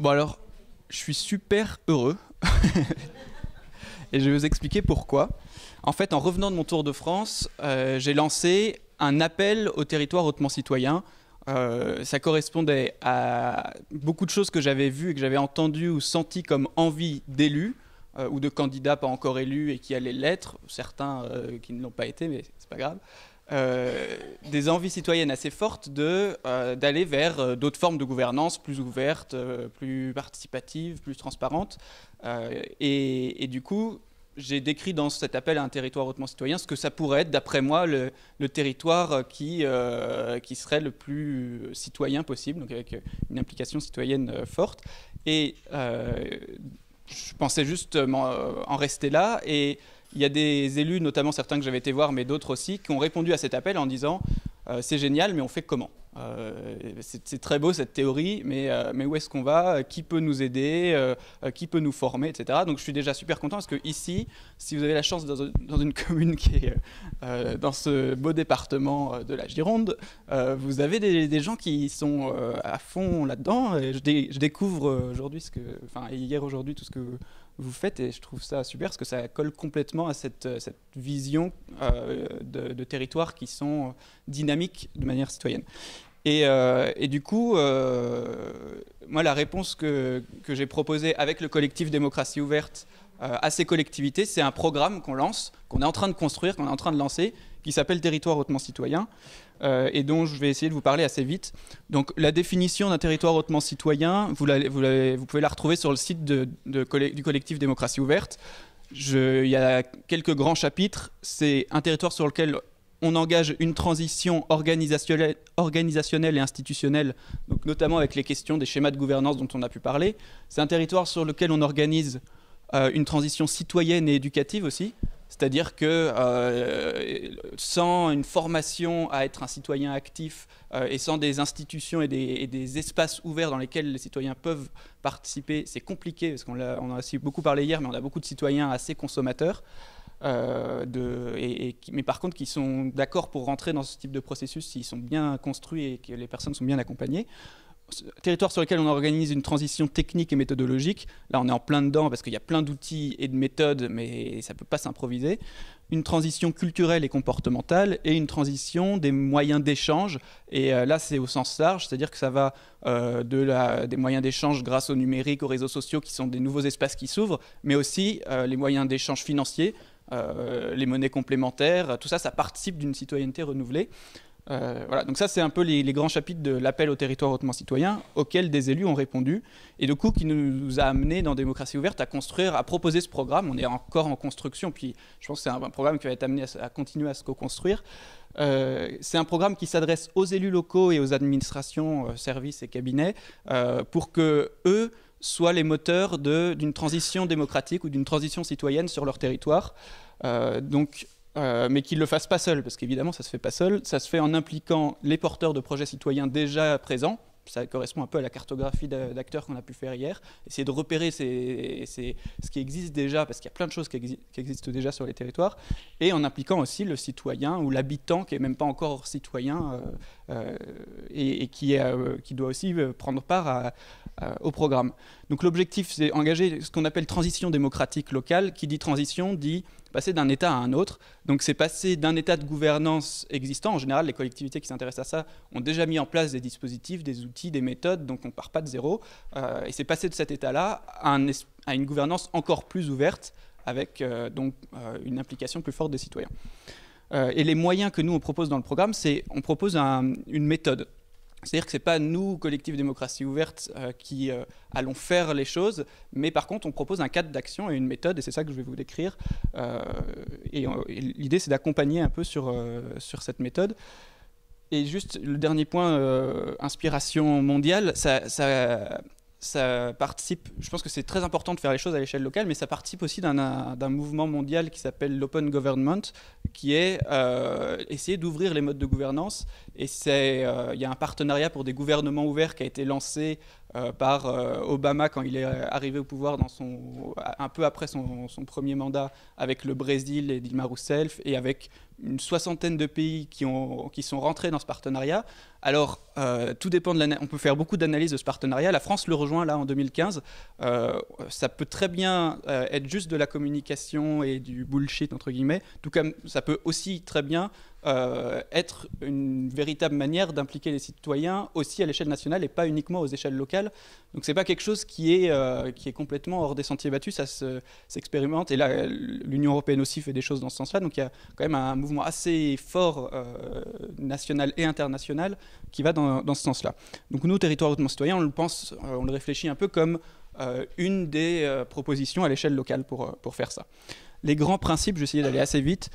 Bon alors, je suis super heureux et je vais vous expliquer pourquoi. En fait, en revenant de mon tour de France, j'ai lancé un appel au territoire hautement citoyen. Ça correspondait à beaucoup de choses que j'avais vues et que j'avais entendues ou senties comme envie d'élus ou de candidats pas encore élus et qui allaient l'être, certains qui ne l'ont pas été, mais c'est pas grave. Des envies citoyennes assez fortes d'aller vers d'autres formes de gouvernance plus ouvertes, plus participatives, plus transparentes. Et du coup, j'ai décrit dans cet appel à un territoire hautement citoyen ce que ça pourrait être, d'après moi, le territoire qui serait le plus citoyen possible, donc avec une implication citoyenne forte. Et je pensais juste en rester là. Et il y a des élus, notamment certains que j'avais été voir, mais d'autres aussi, qui ont répondu à cet appel en disant « c'est génial, mais on fait comment ?» C'est très beau cette théorie, mais où est-ce qu'on va? Qui peut nous aider? Qui peut nous former, etc. Donc je suis déjà super content parce que ici, si vous avez la chance dans une commune qui est dans ce beau département de la Gironde, vous avez des gens qui sont à fond là-dedans. Je découvre aujourd'hui, hier tout ce que vous faites et je trouve ça super parce que ça colle complètement à cette vision de territoires qui sont dynamiques de manière citoyenne. Et du coup, moi, la réponse que j'ai proposée avec le collectif Démocratie Ouverte à ces collectivités, c'est un programme qu'on lance, qu'on est en train de construire, qu'on est en train de lancer, qui s'appelle Territoire hautement citoyen, et dont je vais essayer de vous parler assez vite. Donc la définition d'un territoire hautement citoyen, vous pouvez la retrouver sur le site du collectif Démocratie Ouverte. Il y a quelques grands chapitres. C'est un territoire sur lequel on engage une transition organisationnelle et institutionnelle, donc notamment avec les questions des schémas de gouvernance dont on a pu parler. C'est un territoire sur lequel on organise une transition citoyenne et éducative aussi, c'est-à-dire que sans une formation à être un citoyen actif et sans des institutions et des espaces ouverts dans lesquels les citoyens peuvent participer, c'est compliqué, parce qu'on en a aussi beaucoup parlé hier, mais on a beaucoup de citoyens assez consommateurs. Mais par contre qui sont d'accord pour rentrer dans ce type de processus s'ils sont bien construits et que les personnes sont bien accompagnées. Territoire sur lequel on organise une transition technique et méthodologique. Là, on est en plein dedans parce qu'il y a plein d'outils et de méthodes, mais ça ne peut pas s'improviser. Une transition culturelle et comportementale et une transition des moyens d'échange. Et là, c'est au sens large, c'est-à-dire que ça va des moyens d'échange grâce au numérique, aux réseaux sociaux, qui sont des nouveaux espaces qui s'ouvrent, mais aussi les moyens d'échange financiers, les monnaies complémentaires. Tout ça, ça participe d'une citoyenneté renouvelée. Voilà, donc ça c'est un peu les grands chapitres de l'appel au territoire hautement citoyen auxquels des élus ont répondu et du coup qui nous a amené dans Démocratie Ouverte à construire, à proposer ce programme. On est encore en construction, puis je pense que c'est un programme qui va être amené à continuer à se co-construire. C'est un programme qui s'adresse aux élus locaux et aux administrations, services et cabinets pour que eux soient les moteurs d'une transition démocratique ou d'une transition citoyenne sur leur territoire. Mais qu'ils ne le fassent pas seuls, parce qu'évidemment ça ne se fait pas seul, ça se fait en impliquant les porteurs de projets citoyens déjà présents, ça correspond un peu à la cartographie d'acteurs qu'on a pu faire hier, essayer de repérer ce qui existe déjà, parce qu'il y a plein de choses qui existent déjà sur les territoires, et en impliquant aussi le citoyen ou l'habitant qui n'est même pas encore citoyen qui doit aussi prendre part au programme. Donc l'objectif c'est engager ce qu'on appelle transition démocratique locale, qui dit transition, dit passer d'un état à un autre, donc c'est passer d'un état de gouvernance existant. En général, les collectivités qui s'intéressent à ça ont déjà mis en place des dispositifs, des outils, des méthodes, donc on ne part pas de zéro. Et c'est passer de cet état-là à une gouvernance encore plus ouverte, avec une implication plus forte des citoyens. Et les moyens que nous, on propose dans le programme, c'est on propose une méthode. C'est-à-dire que ce n'est pas nous, collectif Démocratie Ouverte, qui allons faire les choses, mais par contre, on propose un cadre d'action et une méthode, et c'est ça que je vais vous décrire. Et l'idée, c'est d'accompagner un peu sur cette méthode. Et juste le dernier point, inspiration mondiale, ça participe, je pense que c'est très important de faire les choses à l'échelle locale, mais ça participe aussi d'un mouvement mondial qui s'appelle l'open government, qui est essayer d'ouvrir les modes de gouvernance Et il y a un partenariat pour des gouvernements ouverts qui a été lancé par Obama quand il est arrivé au pouvoir un peu après son premier mandat avec le Brésil et Dilma Rousseff, et avec une soixantaine de pays qui sont rentrés dans ce partenariat. Alors, tout dépend on peut faire beaucoup d'analyses de ce partenariat. La France le rejoint là en 2015. Ça peut très bien être juste de la communication et du bullshit, entre guillemets. Tout comme ça peut aussi très bien être une véritable manière d'impliquer les citoyens aussi à l'échelle nationale et pas uniquement aux échelles locales. Donc c'est pas quelque chose qui est complètement hors des sentiers battus, ça s'expérimente. Et là, l'Union européenne aussi fait des choses dans ce sens-là. Donc il y a quand même un mouvement assez fort national et international qui va dans ce sens-là. Donc nous, Territoire hautement citoyen, on le pense, on le réfléchit un peu comme une des propositions à l'échelle locale pour faire ça. Les grands principes, je vais essayer d'aller assez vite,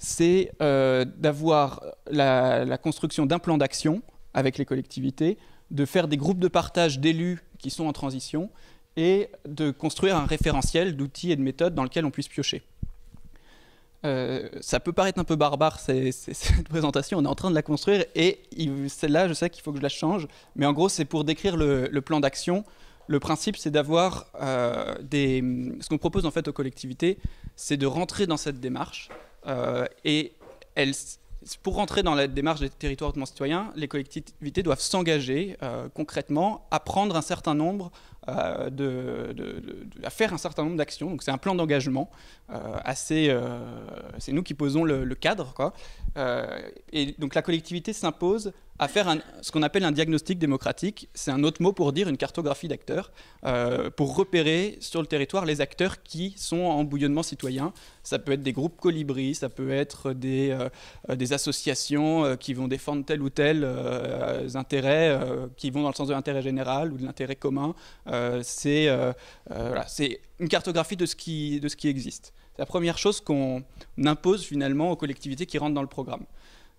c'est d'avoir la construction d'un plan d'action avec les collectivités, de faire des groupes de partage d'élus qui sont en transition et de construire un référentiel d'outils et de méthodes dans lequel on puisse piocher. Ça peut paraître un peu barbare, cette présentation, on est en train de la construire et celle-là, je sais qu'il faut que je la change, mais en gros, c'est pour décrire le plan d'action. Le principe, c'est d'avoir ce qu'on propose en fait aux collectivités, c'est de rentrer dans cette démarche. Et pour rentrer dans la démarche des territoires hautement citoyens, les collectivités doivent s'engager concrètement à prendre un certain nombre à faire un certain nombre d'actions. Donc c'est un plan d'engagement assez. C'est nous qui posons le cadre, quoi. Et donc la collectivité s'impose à faire ce qu'on appelle un diagnostic démocratique. C'est un autre mot pour dire une cartographie d'acteurs, pour repérer sur le territoire les acteurs qui sont en bouillonnement citoyen. Ça peut être des groupes colibris, ça peut être des associations qui vont défendre tel ou tel intérêt, qui vont dans le sens de l'intérêt général ou de l'intérêt commun. Voilà, c'est une cartographie de ce qui existe. C'est la première chose qu'on impose finalement aux collectivités qui rentrent dans le programme.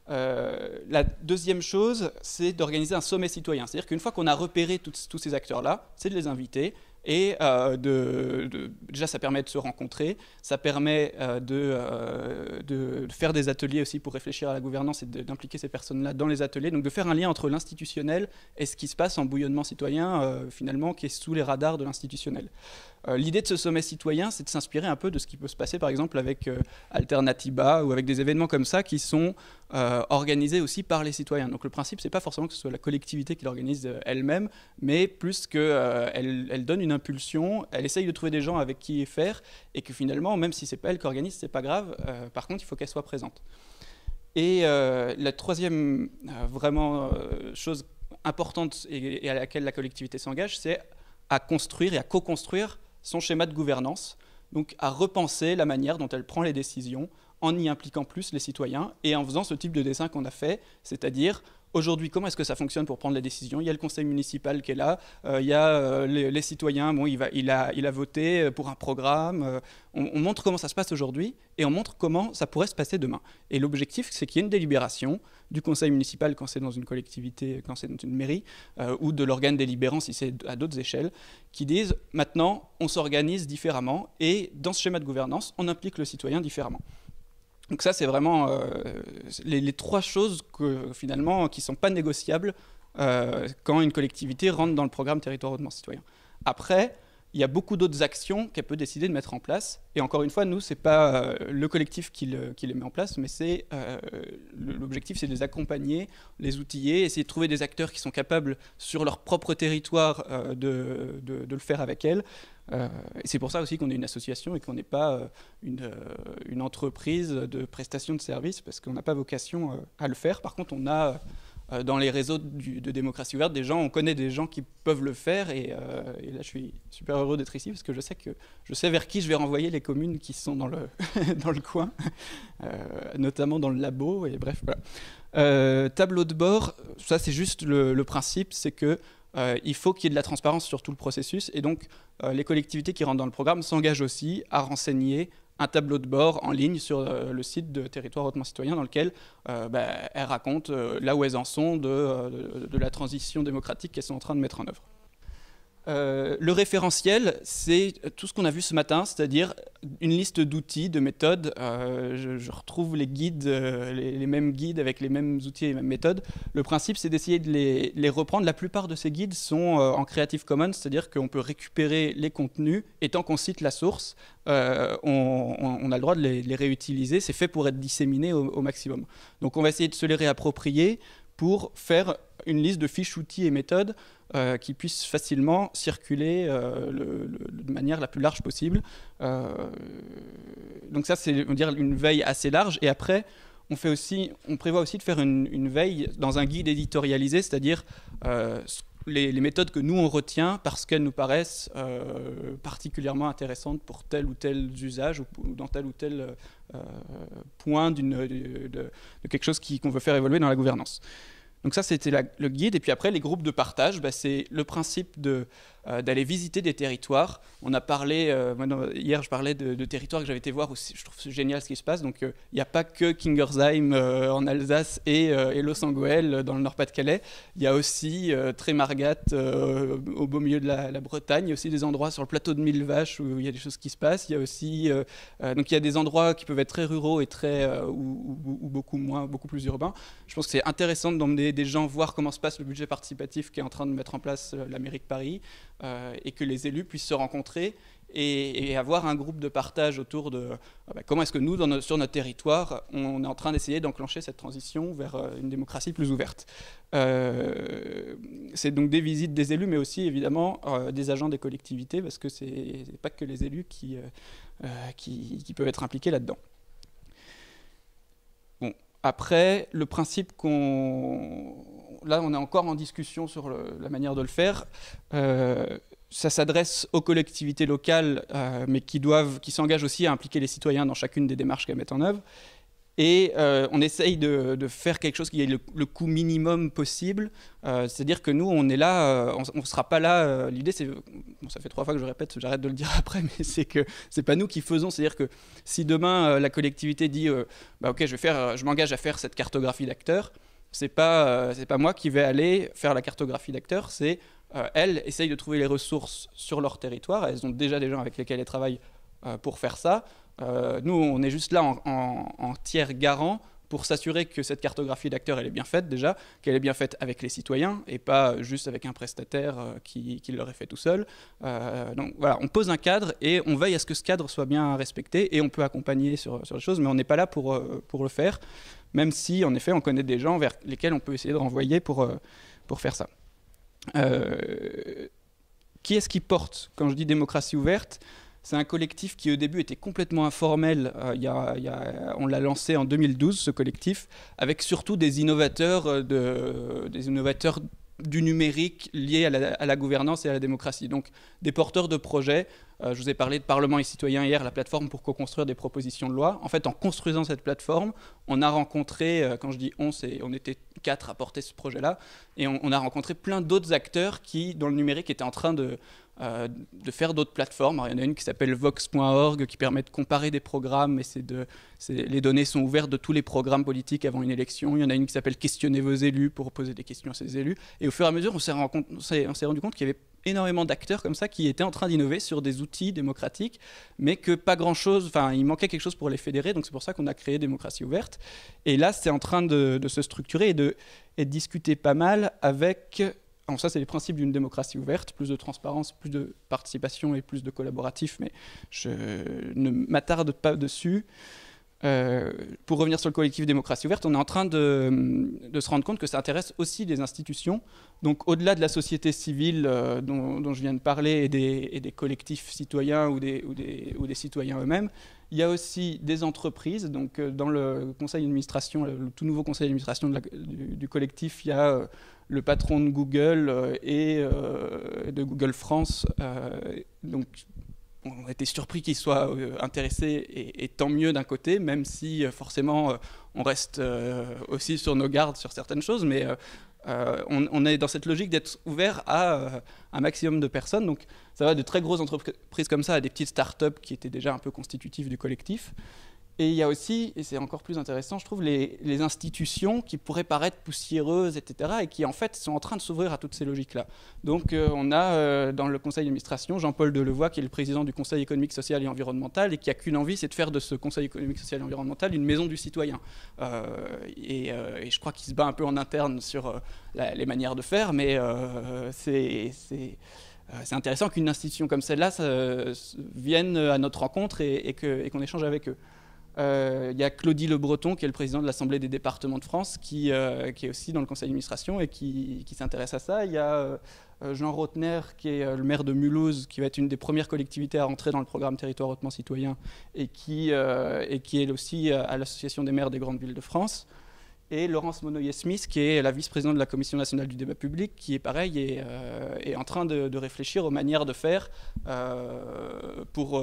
La deuxième chose, c'est d'organiser un sommet citoyen. C'est-à-dire qu'une fois qu'on a repéré tous ces acteurs-là, c'est de les inviter. Et déjà, ça permet de se rencontrer, ça permet de faire des ateliers aussi pour réfléchir à la gouvernance et d'impliquer ces personnes-là dans les ateliers. Donc de faire un lien entre l'institutionnel et ce qui se passe en bouillonnement citoyen, finalement, qui est sous les radars de l'institutionnel. L'idée de ce sommet citoyen, c'est de s'inspirer un peu de ce qui peut se passer, par exemple, avec Alternatiba ou avec des événements comme ça qui sont organisés aussi par les citoyens. Donc le principe, c'est pas forcément que ce soit la collectivité qui l'organise elle-même, mais plus qu'elle elle donne une impulsion, elle essaye de trouver des gens avec qui faire, et que finalement, même si c'est pas elle qui organise, c'est pas grave. Par contre, il faut qu'elle soit présente. Et la troisième vraiment chose importante et à laquelle la collectivité s'engage, c'est à construire et à co-construire son schéma de gouvernance, donc à repenser la manière dont elle prend les décisions en y impliquant plus les citoyens et en faisant ce type de dessin qu'on a fait, c'est-à-dire aujourd'hui, comment est-ce que ça fonctionne pour prendre les décisions? Il y a le conseil municipal qui est là, il y a les citoyens, bon, il a voté pour un programme. On montre comment ça se passe aujourd'hui et on montre comment ça pourrait se passer demain. Et l'objectif, c'est qu'il y ait une délibération du conseil municipal quand c'est dans une collectivité, quand c'est dans une mairie, ou de l'organe délibérant si c'est à d'autres échelles, qui disent maintenant, on s'organise différemment et dans ce schéma de gouvernance, on implique le citoyen différemment. Donc ça, c'est vraiment les trois choses que, finalement, qui ne sont pas négociables quand une collectivité rentre dans le programme Territoire hautement citoyen. Après, il y a beaucoup d'autres actions qu'elle peut décider de mettre en place. Et encore une fois, nous, ce n'est pas le collectif qui les met en place, mais l'objectif, c'est de les accompagner, les outiller, essayer de trouver des acteurs qui sont capables, sur leur propre territoire, de le faire avec elles. Et c'est pour ça aussi qu'on est une association et qu'on n'est pas une entreprise de prestation de services, parce qu'on n'a pas vocation à le faire. Par contre, on a dans les réseaux de démocratie ouverte, on connaît des gens qui peuvent le faire. Et là, je suis super heureux d'être ici parce que je sais vers qui je vais renvoyer les communes qui sont dans le coin, notamment dans le labo. Et bref, voilà. Tableau de bord, ça c'est juste le principe, c'est que il faut qu'il y ait de la transparence sur tout le processus. Et donc, les collectivités qui rentrent dans le programme s'engagent aussi à renseigner un tableau de bord en ligne sur le site de Territoire hautement citoyen dans lequel elles racontent là où elles en sont de la transition démocratique qu'elles sont en train de mettre en œuvre. Le référentiel, c'est tout ce qu'on a vu ce matin, c'est-à-dire une liste d'outils, de méthodes. Je retrouve les guides, les mêmes guides avec les mêmes outils et les mêmes méthodes. Le principe, c'est d'essayer de les reprendre. La plupart de ces guides sont en Creative Commons, c'est-à-dire qu'on peut récupérer les contenus et tant qu'on cite la source, on a le droit de les réutiliser. C'est fait pour être disséminé au maximum. Donc on va essayer de se les réapproprier pour faire une liste de fiches, outils et méthodes qui puissent facilement circuler de manière la plus large possible. Donc ça, c'est une veille assez large. Et après, on prévoit aussi de faire une veille dans un guide éditorialisé, c'est-à-dire les méthodes que nous, on retient parce qu'elles nous paraissent particulièrement intéressantes pour tel ou tel usage ou dans tel ou tel point de quelque chose qu'on veut faire évoluer dans la gouvernance. Donc ça, c'était le guide. Et puis après, les groupes de partage, c'est le principe d'aller visiter des territoires. On a parlé, hier, je parlais de territoires que j'avais été voir, où je trouve génial ce qui se passe. Donc il n'y a pas que Kingersheim en Alsace et Los Anguel dans le Nord-Pas-de-Calais. Il y a aussi Trémargat au beau milieu de la Bretagne. Il y a aussi des endroits sur le plateau de Mille Vaches où il y a des choses qui se passent. Il y a aussi donc il y a des endroits qui peuvent être très ruraux et très, ou beaucoup plus urbains. Je pense que c'est intéressant d'emmener des gens voir comment se passe le budget participatif qu'est en train de mettre en place la mairie de Paris et que les élus puissent se rencontrer et avoir un groupe de partage autour de comment est-ce que nous, sur notre territoire, on est en train d'essayer d'enclencher cette transition vers une démocratie plus ouverte. C'est donc des visites des élus, mais aussi évidemment des agents des collectivités, parce que c'est pas que les élus qui peuvent être impliqués là-dedans. Après, le principe là, on est encore en discussion sur la manière de le faire. Ça s'adresse aux collectivités locales, mais qui s'engagent aussi à impliquer les citoyens dans chacune des démarches qu'elles mettent en œuvre. Et on essaye de faire quelque chose qui ait le coût minimum possible. C'est-à-dire que nous, on est là, on ne sera pas là. L'idée, c'est, ça fait 3 fois que je répète, j'arrête de le dire après, mais c'est que ce n'est pas nous qui faisons. C'est-à-dire que si demain, la collectivité dit OK, je m'engage à faire cette cartographie d'acteurs, ce n'est pas, pas moi qui vais aller faire la cartographie d'acteurs, c'est elles essayent de trouver les ressources sur leur territoire. Elles ont déjà des gens avec lesquels elles travaillent pour faire ça. Nous, on est juste là en tiers garant pour s'assurer que cette cartographie d'acteurs, elle est bien faite déjà, qu'elle est bien faite avec les citoyens et pas juste avec un prestataire qui l'aurait fait tout seul. Donc voilà, on pose un cadre et on veille à ce que ce cadre soit bien respecté et on peut accompagner sur les choses, mais on n'est pas là pour le faire, même si, en effet, on connaît des gens vers lesquels on peut essayer de renvoyer pour faire ça. Qui est-ce qui porte? Quand je dis démocratie ouverte, c'est un collectif qui, au début, était complètement informel. On l'a lancé en 2012, ce collectif, avec surtout des innovateurs du numérique liés à la gouvernance et à la démocratie. Donc, des porteurs de projets. Je vous ai parlé de Parlement et Citoyens hier, la plateforme pour co-construire des propositions de loi. En fait, en construisant cette plateforme, on a rencontré, quand je dis on, on était 4 à porter ce projet-là, et on a rencontré plein d'autres acteurs qui, dans le numérique, étaient en train de faire d'autres plateformes. Alors, il y en a une qui s'appelle vox.org, qui permet de comparer des programmes, et les données sont ouvertes de tous les programmes politiques avant une élection. Il y en a une qui s'appelle Questionnez vos élus, pour poser des questions à ces élus. Et au fur et à mesure, on s'est rendu compte qu'il y avait énormément d'acteurs comme ça qui étaient en train d'innover sur des outils démocratiques, mais que pas grand-chose, enfin, il manquait quelque chose pour les fédérer, donc c'est pour ça qu'on a créé Démocratie Ouverte. Et là, c'est en train de se structurer et de discuter pas mal avec... Alors ça, c'est les principes d'une démocratie ouverte, plus de transparence, plus de participation et plus de collaboratif, mais je ne m'attarde pas dessus. Pour revenir sur le collectif Démocratie Ouverte, on est en train de se rendre compte que ça intéresse aussi les institutions. Donc au-delà de la société civile dont je viens de parler et des collectifs citoyens ou des citoyens eux-mêmes, il y a aussi des entreprises. Donc dans le conseil d'administration, le tout nouveau conseil d'administration du collectif, il y a le patron de Google et de Google France. Donc on a été surpris qu'ils soient intéressés, et tant mieux d'un côté, même si forcément on reste aussi sur nos gardes sur certaines choses, mais on est dans cette logique d'être ouvert à un maximum de personnes. Donc ça va de très grosses entreprises comme ça à des petites startups qui étaient déjà un peu constitutives du collectif. Et il y a aussi, et c'est encore plus intéressant, je trouve, les institutions qui pourraient paraître poussiéreuses, etc., et qui, en fait, sont en train de s'ouvrir à toutes ces logiques-là. Donc, on a, dans le conseil d'administration, Jean-Paul Delevoye, qui est le président du Conseil économique, social et environnemental, et qui n'a qu'une envie, c'est de faire de ce Conseil économique, social et environnemental une maison du citoyen. Et je crois qu'il se bat un peu en interne sur les manières de faire, mais c'est intéressant qu'une institution comme celle-là vienne à notre rencontre et qu'on échange avec eux. Il y a Claudie Le Breton, qui est le président de l'Assemblée des départements de France, qui est aussi dans le conseil d'administration et qui s'intéresse à ça. Il y a Jean Rotner, qui est le maire de Mulhouse, qui va être une des premières collectivités à rentrer dans le programme Territoire hautement citoyen et qui est aussi à l'Association des maires des grandes villes de France. Et Laurence Monoyer-Smith, qui est la vice-présidente de la Commission nationale du débat public, qui est pareil, est en train de réfléchir aux manières de faire pour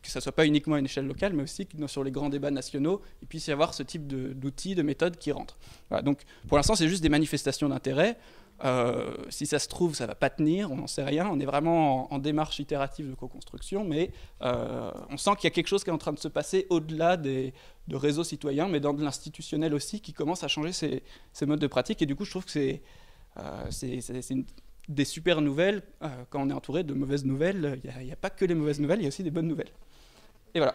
que ça ne soit pas uniquement à une échelle locale, mais aussi que sur les grands débats nationaux, il puisse y avoir ce type d'outils, de méthodes qui rentrent. Voilà, donc pour l'instant, c'est juste des manifestations d'intérêt. Si ça se trouve, ça ne va pas tenir, on n'en sait rien. On est vraiment en démarche itérative de co-construction, mais on sent qu'il y a quelque chose qui est en train de se passer au-delà de réseaux citoyens, mais dans de l'institutionnel aussi, qui commence à changer ses modes de pratique. Et du coup, je trouve que c'est des super nouvelles. Quand on est entouré de mauvaises nouvelles, il n'y a pas que les mauvaises nouvelles, il y a aussi des bonnes nouvelles. Et voilà.